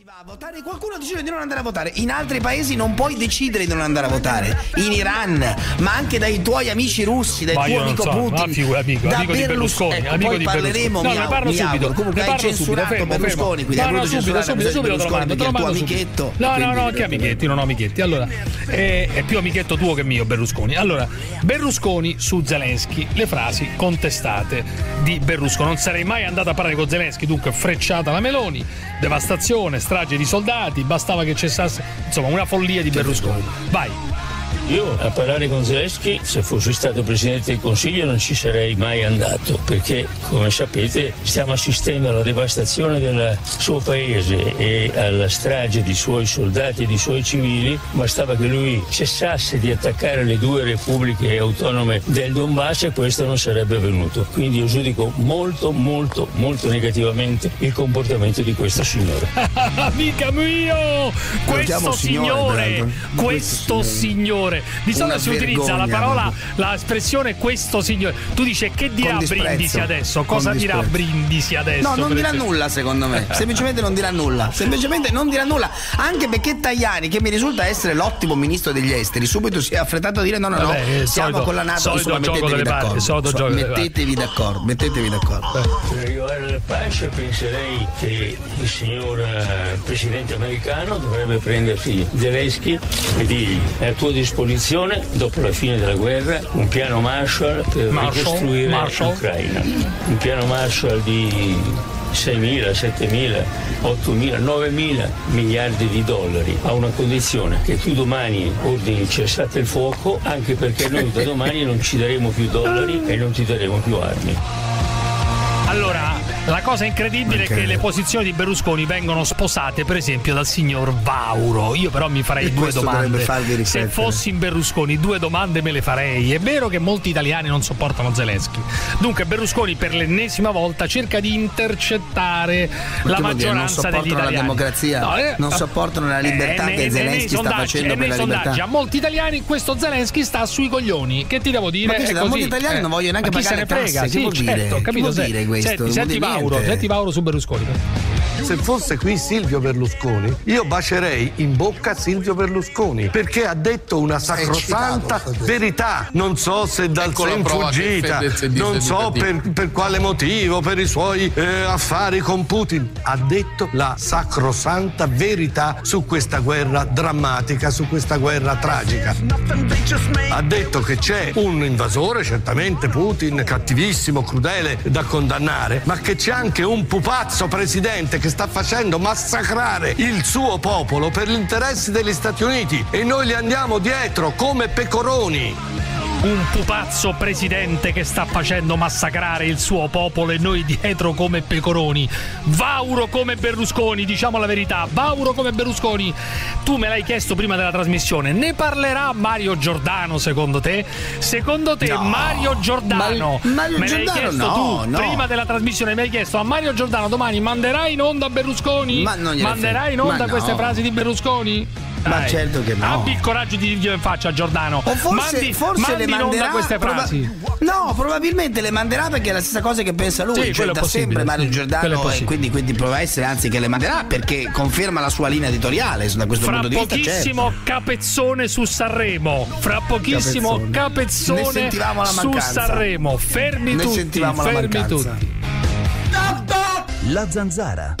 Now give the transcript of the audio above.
Si va a votare, qualcuno decide di non andare a votare. In altri paesi non puoi decidere di non andare a votare. In Iran, ma anche dai tuoi amici russi, dai tuo amico Putin, amico di Berlusconi, amico di Berlusconi. No, ne parlo subito. Comunque hai censurato Berlusconi, qui devo censurare Berlusconi, il tuo amichetto. No, che amichetti, non ho amichetti. Allora, è più amichetto tuo che mio Berlusconi. Allora, Berlusconi su Zelensky, le frasi contestate di Berlusconi. Non sarei mai andato a parlare con Zelensky, dunque frecciata la Meloni, devastazione, strage di soldati, bastava che cessasse, insomma, una follia di Berlusconi. Vai. Io a parlare con Zelensky, se fossi stato Presidente del Consiglio, non ci sarei mai andato, perché come sapete stiamo assistendo alla devastazione del suo paese e alla strage dei suoi soldati e dei suoi civili. Bastava che lui cessasse di attaccare le due repubbliche autonome del Donbass e questo non sarebbe avvenuto. Quindi io giudico molto, molto, molto negativamente il comportamento di questo signore. Amica mio! Questo signore! Di solito si utilizza la parola, la espressione questo signore. Tu dici che dirà Brindisi adesso? Cosa dirà Brindisi adesso? No, non dirà nulla, secondo me. Semplicemente non dirà nulla. Semplicemente non dirà nulla. Anche perché Tajani, che mi risulta essere l'ottimo ministro degli esteri, subito si è affrettato a dire no, siamo con la NATO, insomma, mettetevi d'accordo. Per arrivare alla pace penserei che il signor presidente americano dovrebbe prendersi Zelensky e dirgli: è a tua disposizione, dopo la fine della guerra, un piano Marshall per ricostruire l'Ucraina, un piano Marshall di 6.000, 7.000, 8.000, 9.000 miliardi di dollari, a una condizione: che tu domani ordini cessate il fuoco, anche perché noi da domani non ci daremo più dollari e non ti daremo più armi. Allora, la cosa incredibile è che le posizioni di Berlusconi vengono sposate, per esempio, dal signor Vauro. Io però mi farei due domande. Se fossi in Berlusconi, due domande me le farei. È vero che molti italiani non sopportano Zelensky. Dunque Berlusconi per l'ennesima volta cerca di intercettare la maggioranza degli italiani. Non sopportano la democrazia, non sopportano la libertà che Zelensky sta facendo per la libertà. A molti italiani questo Zelensky sta sui coglioni. Che ti devo dire? Ma che molti italiani non vogliono neanche pagare tasse. Che vuol dire? Senti Vauro su Berlusconi. Se fosse qui Silvio Berlusconi, io bacerei in bocca a Silvio Berlusconi, perché ha detto una sacrosanta verità. Non so se dal sen fuggita, non so per quale motivo, per i suoi affari con Putin. Ha detto la sacrosanta verità su questa guerra drammatica, su questa guerra tragica. Ha detto che c'è un invasore, certamente Putin, cattivissimo, crudele, da condannare, ma che c'è anche un pupazzo presidente che sta facendo massacrare il suo popolo per gli interessi degli Stati Uniti e noi gli andiamo dietro come pecoroni. Un pupazzo presidente che sta facendo massacrare il suo popolo e noi dietro come pecoroni. Vauro come Berlusconi, diciamo la verità. Vauro come Berlusconi. Tu me l'hai chiesto prima della trasmissione: ne parlerà Mario Giordano, secondo te? Secondo te no, Mario Giordano? Mario Giordano, prima della trasmissione mi hai chiesto: a Mario Giordano domani manderai in onda Berlusconi? Manderai in onda queste frasi di Berlusconi? Dai, ma certo che no. Abbi il coraggio di dirglielo in faccia a Giordano. O forse le manderà queste frasi. Probabilmente le manderà, perché è la stessa cosa che pensa lui, cioè da sempre Mario Giordano, e quindi prova a essere, anzi, che le manderà, perché conferma la sua linea editoriale da questo punto di vista. Fra pochissimo Capezzone su Sanremo. Su Sanremo. Fermi tutti. La Zanzara.